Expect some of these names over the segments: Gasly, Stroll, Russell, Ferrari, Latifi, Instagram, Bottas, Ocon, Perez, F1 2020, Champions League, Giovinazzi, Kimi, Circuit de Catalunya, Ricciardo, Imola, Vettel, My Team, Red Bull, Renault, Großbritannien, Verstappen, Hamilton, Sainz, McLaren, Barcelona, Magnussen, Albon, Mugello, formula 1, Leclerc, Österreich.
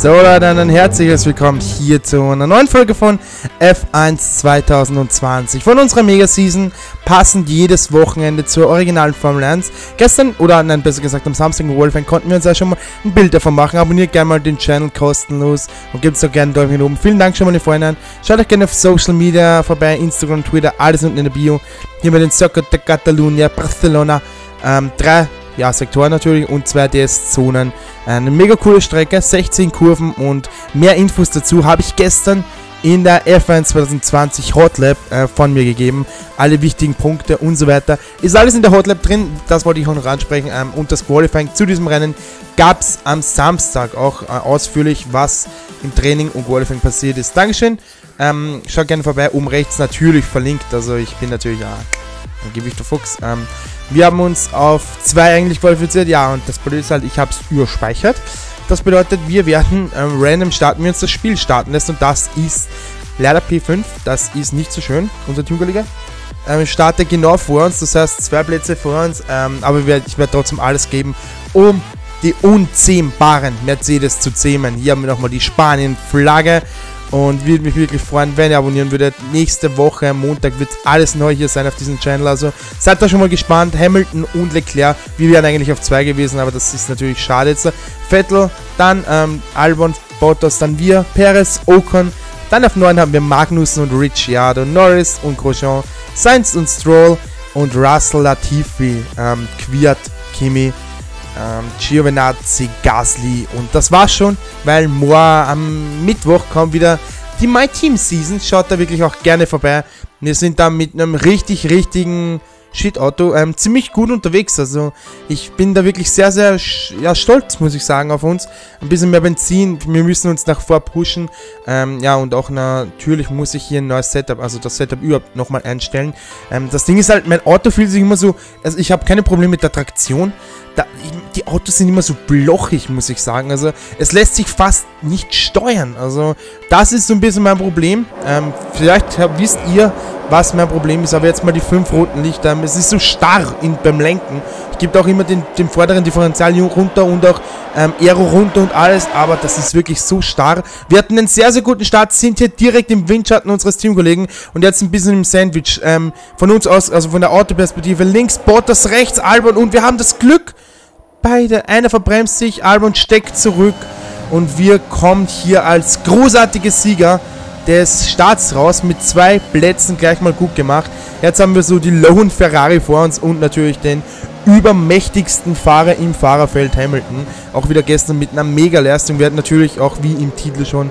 So Leute, ein herzliches Willkommen hier zu einer neuen Folge von F1 2020 von unserer Mega-Season, passend jedes Wochenende zur originalen Formel 1. Gestern, oder nein, besser gesagt am Samstag im Wolfgang konnten wir uns ja schon mal ein Bild davon machen. Abonniert gerne mal den Channel kostenlos und gebt so gerne einen Daumen nach oben. Vielen Dank schon mal, meine Freunde. Schaut euch gerne auf Social Media vorbei, Instagram, Twitter, alles unten in der Bio. Hier mit den Circuit de Catalunya, Barcelona, drei Sektoren natürlich und 2 DS-Zonen. Eine mega coole Strecke, 16 Kurven und mehr Infos dazu habe ich gestern in der F1 2020 Hotlap von mir gegeben. Alle wichtigen Punkte und so weiter. Ist alles in der Hotlap drin, das wollte ich auch noch ansprechen. Und das Qualifying zu diesem Rennen gab es am Samstag auch ausführlich, was im Training und Qualifying passiert ist. Dankeschön, schaut gerne vorbei, oben rechts natürlich verlinkt, also ich bin natürlich ein gewiefter Fuchs. Wir haben uns auf 2 eigentlich qualifiziert, ja, und das Problem ist halt, ich habe es überspeichert. Das bedeutet, wir werden random starten, wir uns das Spiel starten lässt, und das ist leider P5, das ist nicht so schön. Unser Teamkollege startet genau vor uns, das heißt 2 Plätze vor uns, aber ich werde trotzdem alles geben, um die unzähmbaren Mercedes zu zähmen. Hier haben wir nochmal die Spanien-Flagge. Und würde mich wirklich freuen, wenn ihr abonnieren würdet. Nächste Woche, Montag, wird alles neu hier sein auf diesem Channel. Also seid da schon mal gespannt. Hamilton und Leclerc, wir wären eigentlich auf 2 gewesen, aber das ist natürlich schade jetzt. Vettel, dann Albon, Bottas, dann wir, Perez, Ocon. Dann auf 9 haben wir Magnussen und Ricciardo, Norris und Grosjean, Sainz und Stroll und Russell, Latifi, Kvyat, Kimi, Giovinazzi, Gasly, und das war's schon, weil am Mittwoch kommt wieder die My Team Season. Schaut da wirklich auch gerne vorbei. Wir sind da mit einem richtigen Shit-Auto ziemlich gut unterwegs. Also ich bin da wirklich sehr, sehr stolz, muss ich sagen, auf uns. Ein bisschen mehr Benzin, wir müssen uns nach vor pushen. Ja, und auch natürlich muss ich hier ein neues Setup, also das Setup überhaupt nochmal einstellen. Das Ding ist halt, mein Auto fühlt sich immer so, also ich habe keine Probleme mit der Traktion. Die Autos sind immer so blochig, muss ich sagen. Also es lässt sich fast nicht steuern. Also das ist so ein bisschen mein Problem. Vielleicht wisst ihr, was mein Problem ist, aber jetzt mal die 5 roten Lichter. Es ist so starr beim Lenken. Ich gebe auch immer den vorderen Differential runter und auch Aero runter und alles, aber das ist wirklich so starr. Wir hatten einen sehr, sehr guten Start, sind hier direkt im Windschatten unseres Teamkollegen und jetzt ein bisschen im Sandwich. Von uns aus, also von der Autoperspektive, links Bottas, rechts Albon, und wir haben das Glück, einer verbremst sich, Albon steckt zurück und wir kommen hier als großartige Sieger des Starts raus, mit 2 Plätzen gleich mal gut gemacht. Jetzt haben wir so die Lone Ferrari vor uns und natürlich den übermächtigsten Fahrer im Fahrerfeld, Hamilton. Auch wieder gestern mit einer Mega-Leistung. Wir hatten natürlich auch, wie im Titel schon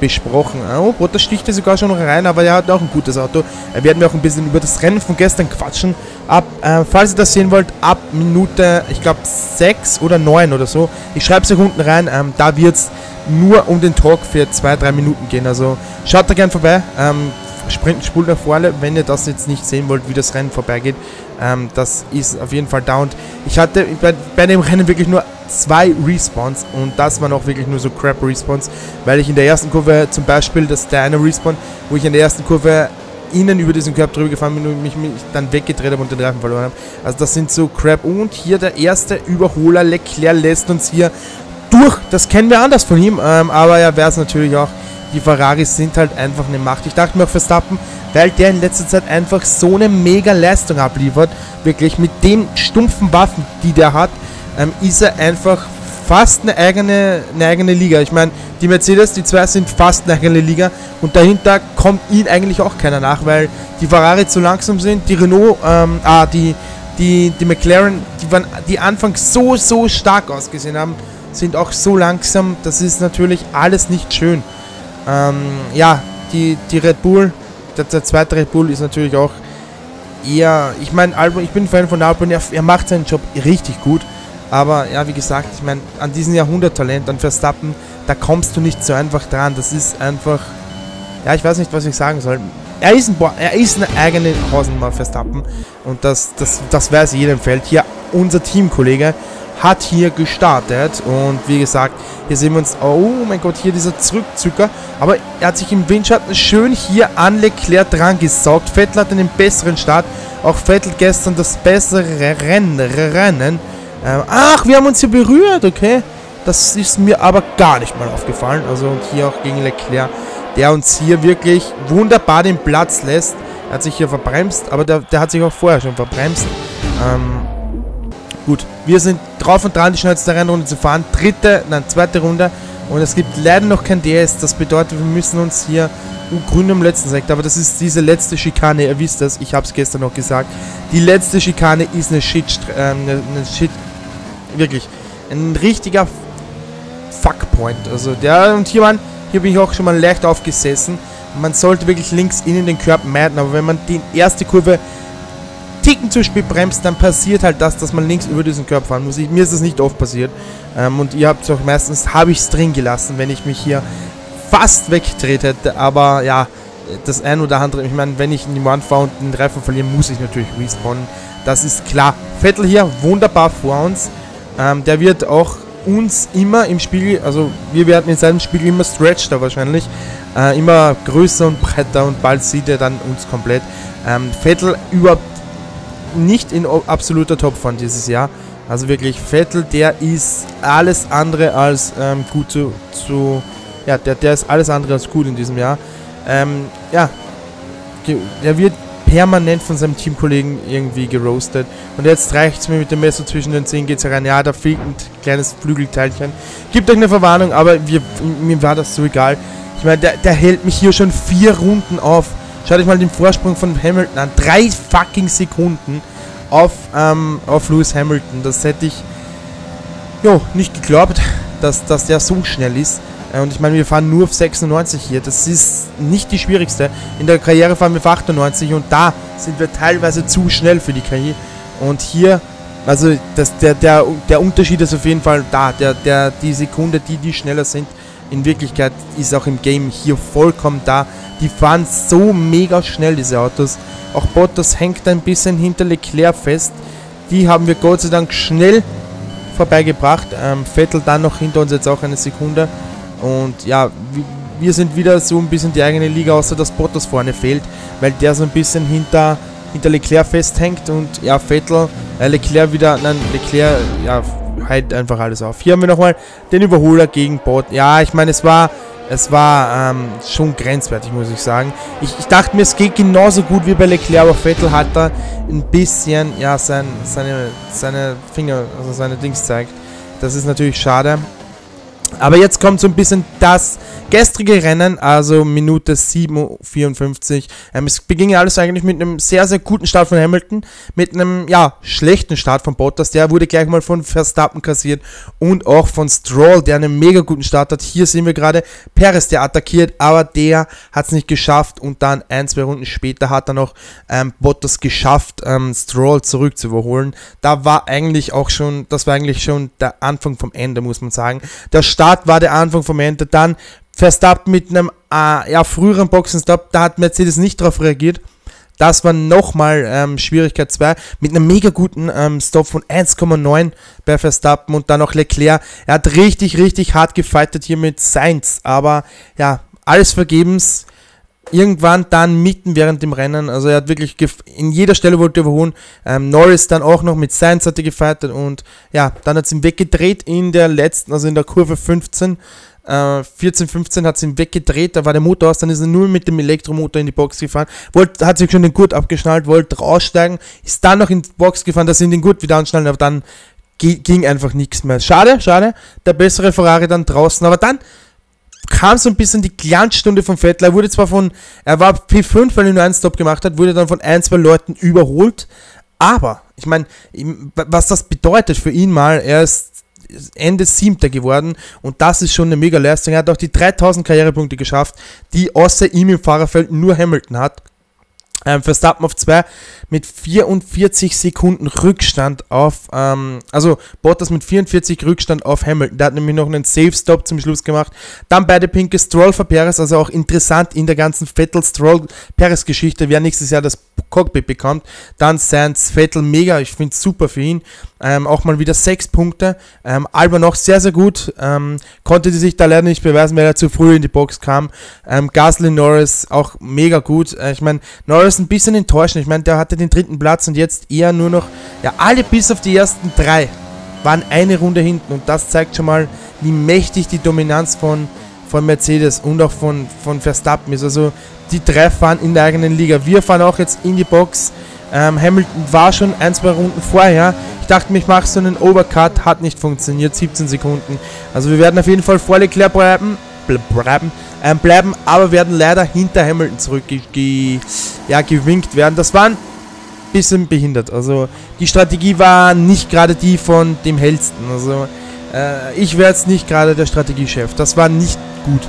besprochen. Oh, Bottas sticht er sogar schon noch rein, aber er hat auch ein gutes Auto. Werden wir auch ein bisschen über das Rennen von gestern quatschen. Falls ihr das sehen wollt, ab Minute, ich glaube, 6 oder 9 oder so. Ich schreibe es euch unten rein. Da wird es nur um den Talk für 2-3 Minuten gehen. Also schaut da gern vorbei. Spult nach vorne, wenn ihr das jetzt nicht sehen wollt, wie das Rennen vorbeigeht. Das ist auf jeden Fall down. Ich hatte bei dem Rennen wirklich nur 2 Respawns und das waren auch wirklich nur so crap Respawns, weil ich in der ersten Kurve zum Beispiel, das ist der eine Respawn, wo ich in der ersten Kurve innen über diesen Körper drüber gefahren bin und mich dann weggedreht habe und den Reifen verloren habe. Also das sind so crap. Und hier der erste Überholer, Leclerc lässt uns hier durch. Das kennen wir anders von ihm, aber er wäre es natürlich auch. Die Ferraris sind halt einfach eine Macht. Ich dachte mir auch Verstappen, weil der in letzter Zeit einfach so eine mega Leistung abliefert. Wirklich, mit den stumpfen Waffen, die der hat, ist er einfach fast eine eigene Liga. Ich meine, die Mercedes, die 2 sind fast eine eigene Liga. Und dahinter kommt ihnen eigentlich auch keiner nach, weil die Ferrari zu langsam sind. Die Renault, die McLaren, die anfangs so stark ausgesehen haben, sind auch so langsam. Das ist natürlich alles nicht schön. Ja, die Red Bull, der zweite Red Bull ist natürlich auch eher, ich meine, Albon, ich bin Fan von Albon, er macht seinen Job richtig gut, aber ja, wie gesagt, ich meine, an diesem Jahrhunderttalent, an Verstappen, da kommst du nicht so einfach dran, das ist einfach, ja, ich weiß nicht, was ich sagen soll, er ist eine eigene Hausnummer, Verstappen, und das weiß jeder im Feld. Hier, unser Teamkollege hat hier gestartet und wie gesagt, hier sehen wir uns, oh mein Gott, hier dieser Zurückzücker, aber er hat sich im Windschatten schön hier an Leclerc dran gesaugt. Vettel hatte einen besseren Start, auch Vettel gestern das bessere Rennen. Ach, wir haben uns hier berührt, okay, Das ist mir aber gar nicht mal aufgefallen. Also und hier auch gegen Leclerc, der uns hier wirklich wunderbar den Platz lässt. Er hat sich hier verbremst, aber der hat sich auch vorher schon verbremst. Gut, wir sind drauf und dran, die schnellste Rennrunde zu fahren. Zweite Runde. Und es gibt leider noch kein DS. Das bedeutet, wir müssen uns hier grün im letzten Sektor. Aber das ist diese letzte Schikane. Ihr wisst das, ich habe es gestern noch gesagt. Die letzte Schikane ist eine wirklich ein richtiger Fuckpoint. Also der und hier, Mann, hier bin ich auch schon mal leicht aufgesessen. Man sollte wirklich links innen den Körper meiden. Aber wenn man die erste Kurve Ticken zu spät bremst, dann passiert halt das, dass man links über diesen Körper fahren muss. Mir ist das nicht oft passiert. Und ihr habt es auch meistens, habe ich es drin gelassen, wenn ich mich hier fast weggedreht hätte. Aber ja, das ein oder andere, ich meine, wenn ich in die Wand fahre und den Reifen verliere, muss ich natürlich respawnen. Das ist klar. Vettel hier, wunderbar vor uns. Der wird auch uns immer im Spiegel, also wir werden in seinem Spiegel immer stretchter wahrscheinlich, immer größer und breiter und bald sieht er dann uns komplett. Vettel überhaupt nicht in absoluter Topform dieses Jahr, also wirklich Vettel, der ist alles andere als gut der ist alles andere als gut in diesem Jahr. Der wird permanent von seinem Teamkollegen irgendwie geroastet. Und jetzt reicht es mir mit dem Messer zwischen den Zehen, geht es rein. Ja, da fehlt ein kleines Flügelteilchen. Gibt euch eine Verwarnung, aber mir war das so egal. Ich meine, der hält mich hier schon 4 Runden auf. Schaut euch mal den Vorsprung von Hamilton an. 3 fucking Sekunden auf Lewis Hamilton. Das hätte ich nicht geglaubt, dass der so schnell ist. Und ich meine, wir fahren nur auf 96 hier. Das ist nicht die schwierigste. In der Karriere fahren wir auf 98 und da sind wir teilweise zu schnell für die KI. Und hier, also der Unterschied ist auf jeden Fall da. Die Sekunde, die schneller sind, in Wirklichkeit ist auch im Game hier vollkommen da. Die fahren so mega schnell, diese Autos. Auch Bottas hängt ein bisschen hinter Leclerc fest. Die haben wir Gott sei Dank schnell vorbeigebracht. Vettel dann noch hinter uns jetzt auch eine Sekunde. Und ja, wir sind wieder so ein bisschen die eigene Liga, außer dass Bottas vorne fehlt, weil der so ein bisschen hinter Leclerc festhängt und ja, Leclerc halt einfach alles auf. Hier haben wir nochmal den Überholer gegen Bottas. Ja, ich meine, es war schon grenzwertig, muss ich sagen. Ich dachte mir, es geht genauso gut wie bei Leclerc, aber Vettel hat da ein bisschen, ja, seine Finger, also seine Dings zeigt. Das ist natürlich schade. Aber jetzt kommt so ein bisschen das gestrige Rennen, also Minute 7:54. Es beging alles eigentlich mit einem sehr, sehr guten Start von Hamilton, mit einem, schlechten Start von Bottas. Der wurde gleich mal von Verstappen kassiert und auch von Stroll, der einen mega guten Start hat. Hier sehen wir gerade Perez, der attackiert, aber der hat es nicht geschafft und dann 1-2 Runden später hat dann auch Bottas geschafft, Stroll zurück zu überholen. Das war eigentlich schon der Anfang vom Ende, muss man sagen. Der Start war der Anfang vom Ende, dann Verstappen mit einem früheren Boxenstopp, da hat Mercedes nicht drauf reagiert. Das war nochmal Schwierigkeit 2 mit einem mega guten Stopp von 1,9 bei Verstappen und dann noch Leclerc. Er hat richtig, richtig hart gefightet hier mit Sainz, aber ja, alles vergebens. Irgendwann dann mitten während dem Rennen, also er hat wirklich in jeder Stelle wollte überholen, Norris dann auch noch mit Sainz hatte gefightet und ja, dann hat es ihn weggedreht in der letzten, also in der Kurve 14, 15 hat es ihn weggedreht, da war der Motor aus, dann ist er nur mit dem Elektromotor in die Box gefahren, hat sich schon den Gurt abgeschnallt, wollte raussteigen, ist dann noch in die Box gefahren, dass sie den Gurt wieder anschnallen, aber dann ging einfach nichts mehr. Schade, der bessere Ferrari dann draußen, aber dann kam so ein bisschen die Glanzstunde von Vettel. Er war P5, weil er nur einen Stop gemacht hat, wurde dann von 1-2 Leuten überholt, aber, ich meine, was das bedeutet für ihn mal, er ist Ende 7. geworden und das ist schon eine mega Leistung. Er hat auch die 3000 Karrierepunkte geschafft, die außer ihm im Fahrerfeld nur Hamilton hat. Verstappen auf 2 mit 44 Sekunden Rückstand auf, Bottas mit 44 Rückstand auf Hamilton. Der hat nämlich noch einen Safe-Stop zum Schluss gemacht. Dann beide Pinke Stroll für Perez, also auch interessant in der ganzen Vettel-Stroll-Perez-Geschichte, wer nächstes Jahr das Cockpit bekommt. Dann Sainz, Vettel, mega, ich finde es super für ihn. Auch mal wieder 6 Punkte. Albon auch sehr, sehr gut. Konnte die sich da leider nicht beweisen, weil er zu früh in die Box kam. Gasly, Norris auch mega gut. Ich meine, Norris ein bisschen enttäuschend. Ich meine, der hatte den 3. Platz und jetzt eher nur noch, alle bis auf die ersten 3 waren eine Runde hinten und das zeigt schon mal, wie mächtig die Dominanz von Mercedes und auch von Verstappen ist. Also die drei fahren in der eigenen Liga. Wir fahren auch jetzt in die Box. Hamilton war schon ein, zwei Runden vorher. Ich dachte mir, ich mache so einen Overcut, hat nicht funktioniert, 17 Sekunden. Also wir werden auf jeden Fall vor Leclerc bleiben, aber werden leider hinter Hamilton gewinkt werden. Das war ein bisschen behindert. Also die Strategie war nicht gerade die von dem Hellsten. Also ich wäre jetzt nicht gerade der Strategiechef. Das war nicht gut.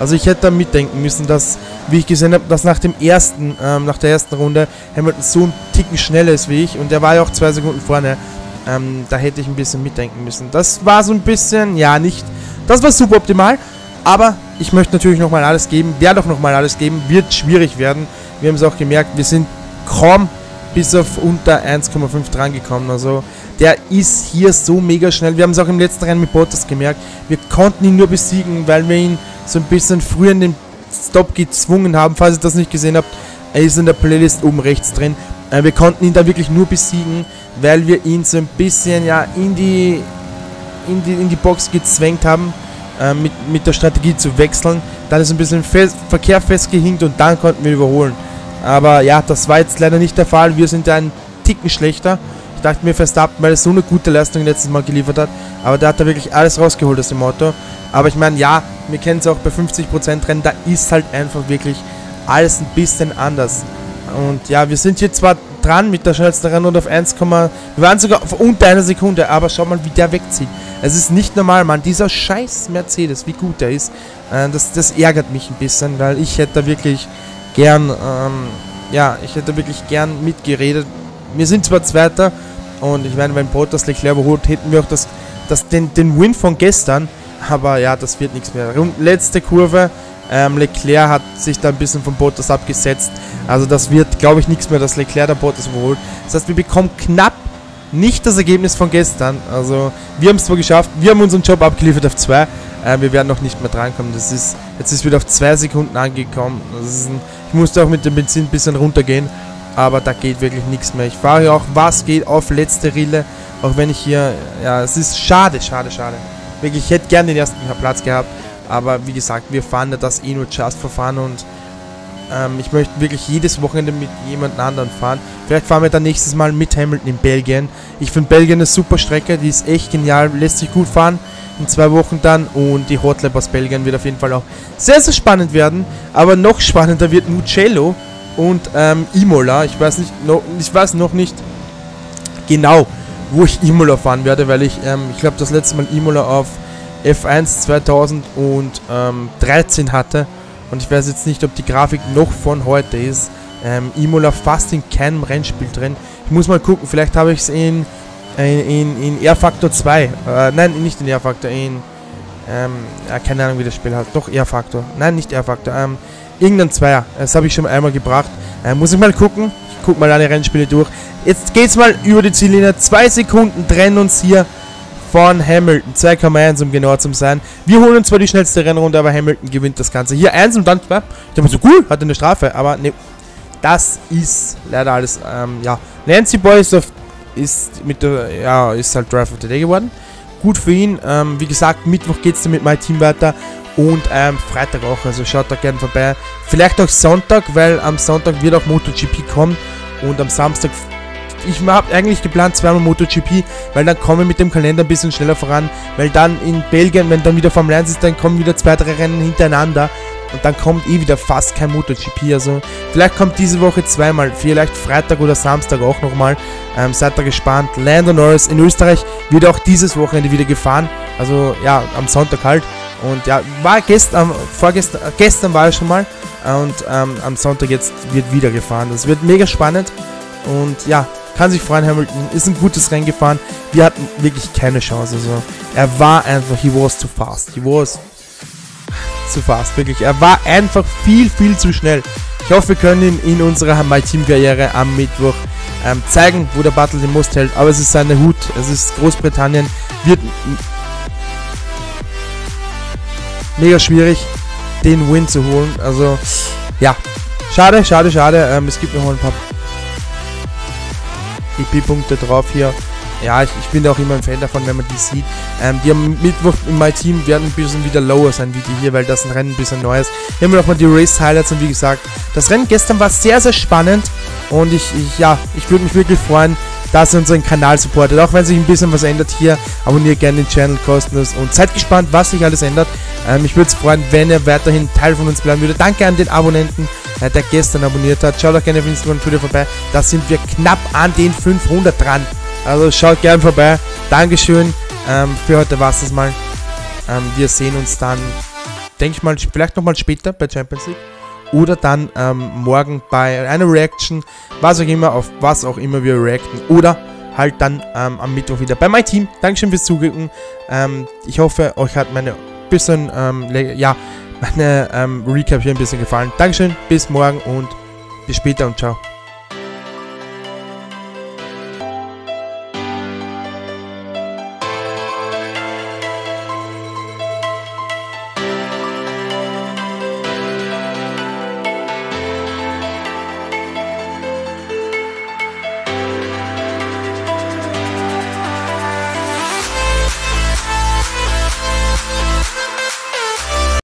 Also ich hätte da mitdenken müssen, dass, wie ich gesehen habe, dass nach der ersten Runde Hamilton so einen Ticken schneller ist wie ich. Und der war ja auch 2 Sekunden vorne. Da hätte ich ein bisschen mitdenken müssen. Das war so ein bisschen, ja nicht, das war super optimal. Aber ich möchte natürlich nochmal alles geben, werde auch nochmal alles geben, wird schwierig werden. Wir haben es auch gemerkt, wir sind kaum bis auf unter 1,5 dran gekommen. Also der ist hier so mega schnell. Wir haben es auch im letzten Rennen mit Bottas gemerkt. Wir konnten ihn nur besiegen, weil wir ihn so ein bisschen früher in den Stop gezwungen haben. Falls ihr das nicht gesehen habt, er ist in der Playlist oben rechts drin. Wir konnten ihn da wirklich nur besiegen, weil wir ihn so ein bisschen ja in die Box gezwängt haben, mit der Strategie zu wechseln. Dann ist ein bisschen Verkehr festgehinkt und dann konnten wir überholen. Aber ja, das war jetzt leider nicht der Fall. Wir sind ja einen Ticken schlechter. Ich dachte mir, Verstappen, weil er so eine gute Leistung letztes Mal geliefert hat. Aber da hat er wirklich alles rausgeholt aus dem Auto. Aber ich meine, ja, wir kennen es auch bei 50% Rennen, da ist halt einfach wirklich alles ein bisschen anders. Und ja, wir sind hier zwar dran mit der schnellsten Rennrunde auf 1, wir waren sogar auf unter einer Sekunde, aber schau mal, wie der wegzieht. Es ist nicht normal, Mann, dieser scheiß Mercedes, wie gut der ist, das ärgert mich ein bisschen, weil ich hätte da wirklich gern, mitgeredet. Wir sind zwar Zweiter und ich meine, wenn Bottas Leclerc überholt, hätten wir auch den Win von gestern. Aber ja, das wird nichts mehr. Letzte Kurve. Leclerc hat sich da ein bisschen von Bottas abgesetzt. Also das wird, glaube ich, nichts mehr, dass Leclerc da Bottas überholt. Das heißt, wir bekommen knapp nicht das Ergebnis von gestern. Also wir haben es zwar geschafft. Wir haben unseren Job abgeliefert auf 2. Wir werden noch nicht mehr drankommen. Jetzt ist wieder auf 2 Sekunden angekommen. Ich musste auch mit dem Benzin ein bisschen runtergehen. Aber da geht wirklich nichts mehr. Ich fahre hier auch, was geht, auf letzte Rille. Auch wenn ich hier... Ja, es ist schade, schade, schade. Wirklich, ich hätte gerne den ersten Platz gehabt, aber wie gesagt, wir fahren da das eh nur Just-Verfahren und ich möchte wirklich jedes Wochenende mit jemand anderen fahren. Vielleicht fahren wir dann nächstes Mal mit Hamilton in Belgien. Ich finde Belgien eine super Strecke, die ist echt genial, lässt sich gut fahren in 2 Wochen dann und die Hotlap aus Belgien wird auf jeden Fall auch sehr, sehr spannend werden, aber noch spannender wird Mugello und Imola. Ich weiß noch nicht genau, wo ich Imola fahren werde, weil ich glaube, das letzte Mal Imola auf F1 2013 hatte und ich weiß jetzt nicht, ob die Grafik noch von heute ist. Imola fast in keinem Rennspiel drin. Ich muss mal gucken, vielleicht habe ich es in R-Factor 2, nein, nicht in R-Factor, keine Ahnung, wie das Spiel heißt, doch R-Factor, nein, nicht R-Factor, irgendein Zweier, das habe ich schon einmal gebracht. Muss ich mal gucken. Ich guck mal alle Rennspiele durch. Jetzt geht's mal über die Ziellinie. 2 Sekunden trennen uns hier von Hamilton. 2,1 um genauer zu sein. Wir holen uns zwar die schnellste Rennrunde, aber Hamilton gewinnt das Ganze. Hier 1 und dann 2. Ich dachte so, cool, hat eine Strafe. Aber ne, das ist leider alles, ja. Nancy Boy ist halt Drive of the Day geworden. Gut für ihn. Wie gesagt, Mittwoch geht's dann mit My Team weiter. Und Freitag auch, also schaut da gerne vorbei. Vielleicht auch Sonntag, weil am Sonntag wird auch MotoGP kommen. Und am Samstag, ich habe eigentlich geplant, zweimal MotoGP, weil dann kommen wir mit dem Kalender ein bisschen schneller voran. Weil dann in Belgien, wenn dann wieder Formel 1 ist, dann kommen wieder 2, 3 Rennen hintereinander. Und dann kommt eh wieder fast kein MotoGP. Also vielleicht kommt diese Woche zweimal, vielleicht Freitag oder Samstag auch nochmal. Seid da gespannt. Lando Norris in Österreich wird auch dieses Wochenende wieder gefahren. Also ja, am Sonntag halt. Und ja, war gestern war er schon mal und am Sonntag jetzt wird wieder gefahren. Das wird mega spannend und ja, kann sich freuen, Hamilton ist ein gutes Rennen gefahren. Wir hatten wirklich keine Chance, also er war einfach, he was too fast, wirklich. Er war einfach viel, viel zu schnell. Ich hoffe, wir können ihn in unserer My Team Karriere am Mittwoch zeigen, wo der Battle den Most hält, aber es ist seine Hut, es ist Großbritannien, wird... mega schwierig, den Win zu holen. Also, ja. Schade, schade, schade. Es gibt noch ein paar EP-Punkte drauf hier. ja, ich bin da auch immer ein Fan davon, wenn man die sieht. Die am Mittwoch in My Team werden ein bisschen wieder lower sein wie die hier, weil das ein Rennen ein bisschen neu ist. Hier haben wir nochmal die Race-Highlights und wie gesagt, das Rennen gestern war sehr, sehr spannend und ich würde mich wirklich freuen, dass ihr unseren Kanal supportet. Auch wenn sich ein bisschen was ändert hier, abonniert gerne den Channel kostenlos und seid gespannt, was sich alles ändert. Ich würde es freuen, wenn ihr weiterhin Teil von uns bleiben würdet. Danke an den Abonnenten, der gestern abonniert hat. Schaut auch gerne auf Instagram und Twitter vorbei. Da sind wir knapp an den 500 dran. Also schaut gerne vorbei. Dankeschön. Für heute war es das mal. Wir sehen uns dann, denke ich mal, vielleicht nochmal später bei Champions League. Oder dann morgen bei einer Reaction, was auch immer, auf was auch immer wir reacten. Oder halt dann am Mittwoch wieder bei My Team. Dankeschön fürs Zugucken. Ich hoffe, euch hat meine Recap hier ein bisschen gefallen. Dankeschön, bis morgen und bis später und ciao.